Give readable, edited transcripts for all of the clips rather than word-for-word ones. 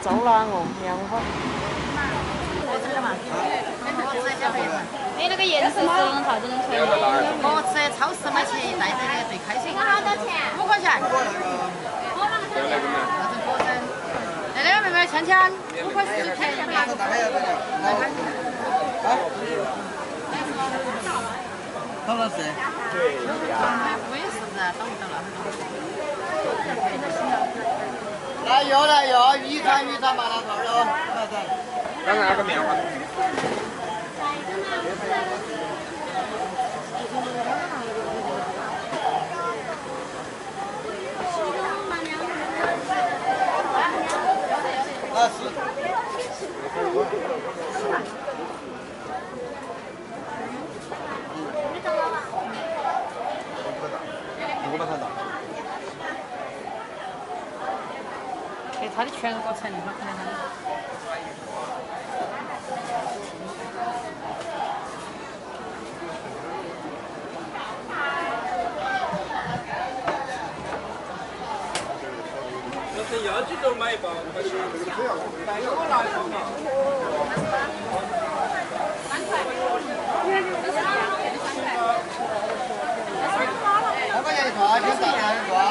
走啦，我两块。哎，那个颜色只能炒，只能吹。我吃超市买起一袋子的最开心。好多钱？5块钱。那个妹妹芊芊，5块10块。到了谁？我也是的，到你到了。 来有，鱼汤麻辣烫喽，刚才那个棉花。那是。 给他的全国菜，你们看看。那是杨记都买一包，还是白肉拿一包嘛？3块钱一串，3块钱一串。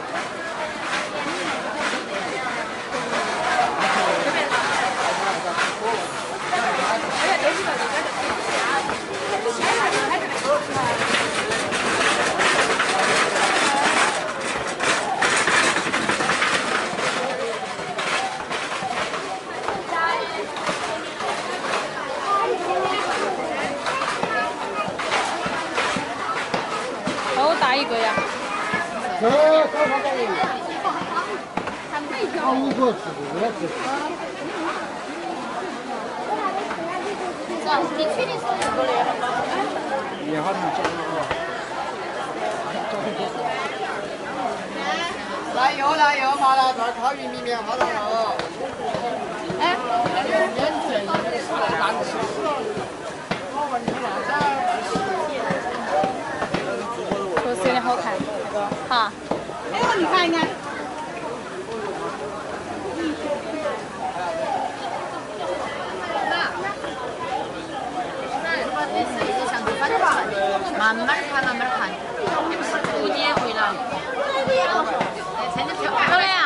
来油，麻辣串、烤玉米面、花生油。哎，都是有点好看，哈。哎，你看一看。慢慢看。 好嘞。